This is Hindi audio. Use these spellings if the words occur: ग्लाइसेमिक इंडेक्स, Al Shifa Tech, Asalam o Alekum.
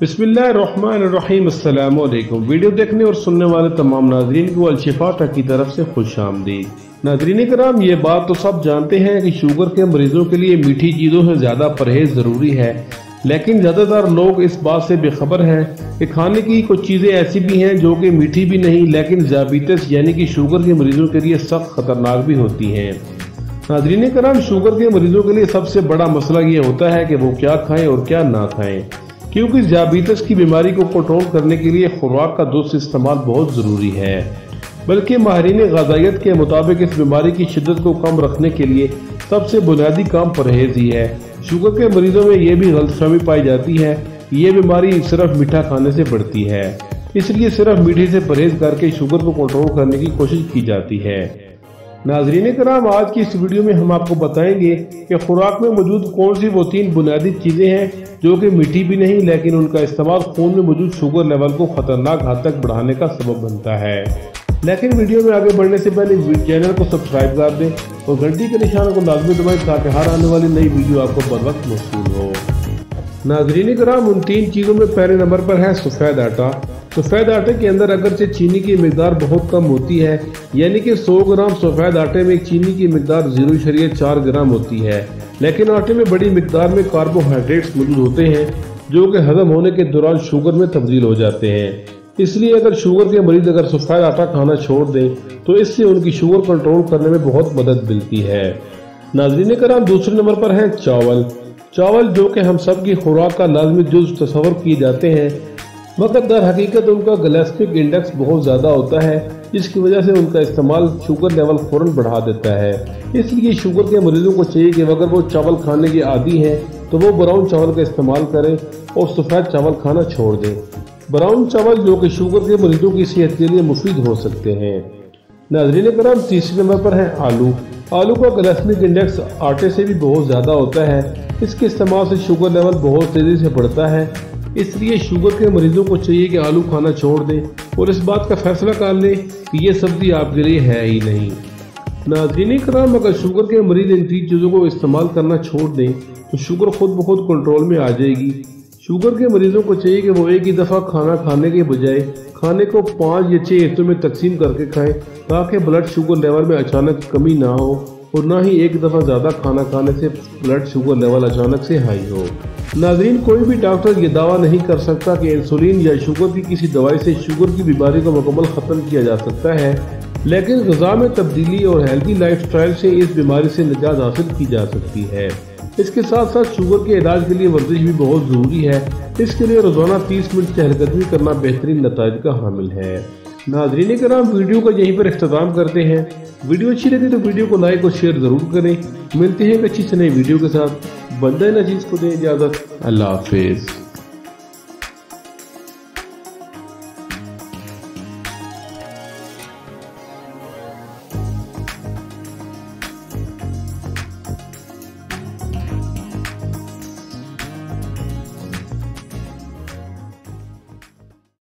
बिस्मिल्लाहिर्रहमानिर्रहीम अस्सलाम वालेकुम। वीडियो देखने और सुनने वाले तमाम नाजरीन को अल शिफा टेक की तरफ से खुश आमदीद। नाजरीन कराम, ये बात तो सब जानते हैं कि शुगर के मरीजों के लिए मीठी चीज़ों से ज़्यादा परहेज ज़रूरी है, लेकिन ज़्यादातर लोग इस बात से बेखबर हैं कि खाने की कुछ चीज़ें ऐसी भी हैं जो कि मीठी भी नहीं लेकिन डायबिटीज़ यानी कि शुगर के मरीजों के लिए सख्त ख़तरनाक भी होती हैं। नाजरीन कराम, शुगर के मरीजों के लिए सबसे बड़ा मसला ये होता है कि वो क्या खाएँ और क्या ना खाएँ, क्योंकि डायबिटीज की बीमारी को कंट्रोल करने के लिए खुराक का दुरुस्त इस्तेमाल बहुत ज़रूरी है। बल्कि माहरीन ग़िज़ायत के मुताबिक इस बीमारी की शिद्दत को कम रखने के लिए सबसे बुनियादी काम परहेज ही है। शुगर के मरीजों में यह भी गलतफहमी पाई जाती है, ये बीमारी सिर्फ मीठा खाने से बढ़ती है, इसलिए सिर्फ मीठे से परहेज करके शुगर को कंट्रोल करने की कोशिश की जाती है। नाजरीन कराम, आज की इस वीडियो में हम आपको बताएंगे कि खुराक में मौजूद कौन सी वो तीन बुनियादी चीज़ें हैं जो कि मीठी भी नहीं लेकिन उनका इस्तेमाल खून में मौजूद शुगर लेवल को खतरनाक हद तक बढ़ाने का सबब बनता है। लेकिन वीडियो में आगे बढ़ने से पहले चैनल को सब्सक्राइब कर दें और घंटी के निशान को लाजमी दबाएं ताकि हर आने वाली नई वीडियो आपको बर वक्त मौसूल हो। नाजरीन कराम, उन तीन चीज़ों में पहले नंबर पर है सफ़ेद आटा। सफ़ेद आटे के अंदर अगरचे चीनी की मकदार बहुत कम होती है, यानी कि 100 ग्राम सफ़ेद आटे में चीनी की मकदार 0.4 ग्राम होती है, लेकिन आटे में बड़ी मकदार में कार्बोहाइड्रेट्स मौजूद होते हैं जो कि हजम होने के दौरान शुगर में तब्दील हो जाते हैं। इसलिए अगर शुगर के मरीज अगर सफ़ेद आटा खाना छोड़ दें तो इससे उनकी शुगर कंट्रोल करने में बहुत मदद मिलती है। नाजरीन कराम, दूसरे नंबर पर है चावल। चावल जो कि हम सब की खुराक का लाजमी जुज़ तस्वर किए जाते हैं, मगर दर हकीकत उनका ग्लाइसेमिक इंडेक्स बहुत ज़्यादा होता है, जिसकी वजह से उनका इस्तेमाल शुगर लेवल फ़ौरन बढ़ा देता है। इसलिए शुगर के मरीजों को चाहिए कि अगर वो चावल खाने के आदी हैं तो वो ब्राउन चावल का इस्तेमाल करें और सफ़ेद चावल खाना छोड़ दें। ब्राउन चावल जो कि शुगर के मरीजों की सेहत के लिए मुफीद हो सकते हैं। नाजरीन कराम, तीसरे नंबर पर है आलू। आलू का ग्लाइसेमिक इंडेक्स आटे से भी बहुत ज़्यादा होता है, इसके इस्तेमाल से शुगर लेवल बहुत तेज़ी से बढ़ता है। इसलिए शुगर के मरीजों को चाहिए कि आलू खाना छोड़ दें और इस बात का फैसला कर लें कि ये सब्ज़ी आपके लिए है ही नहीं। नाज़रीन कराम, अगर शुगर के मरीज इन तीन चीज़ों को इस्तेमाल करना छोड़ दें तो शुगर खुद ब खुद कंट्रोल में आ जाएगी। शुगर के मरीजों को चाहिए कि वो एक ही दफ़ा खाना खाने के बजाय खाने को 5 या 6 हिस्सों में तकसीम करके खाएँ, ताकि ब्लड शुगर लेवल में अचानक कमी ना हो और ना ही एक दफ़ा ज़्यादा खाना खाने से ब्लड शुगर लेवल अचानक से हाई हो। नाजरीन, कोई भी डॉक्टर ये दावा नहीं कर सकता कि इंसुलिन या शुगर की किसी दवाई से शुगर की बीमारी को मुकम्मल ख़त्म किया जा सकता है, लेकिन ग़िज़ा में तब्दीली और हेल्दी लाइफस्टाइल से इस बीमारी से निजात हासिल की जा सकती है। इसके साथ साथ शुगर के इलाज के लिए वर्जिश भी बहुत ज़रूरी है। इसके लिए रोज़ाना 30 मिनट चहलकदमी करना बेहतरीन नताइज का हामिल है। नाजरीन कराम, वीडियो का यहीं पर इख्तिताम करते हैं। वीडियो अच्छी लगी तो वीडियो को लाइक और शेयर ज़रूर करें। मिलते हैं एक अच्छी से नई वीडियो के साथ। बंदा नजीज को दें इजाज़त। अल्लाह हाफिज़।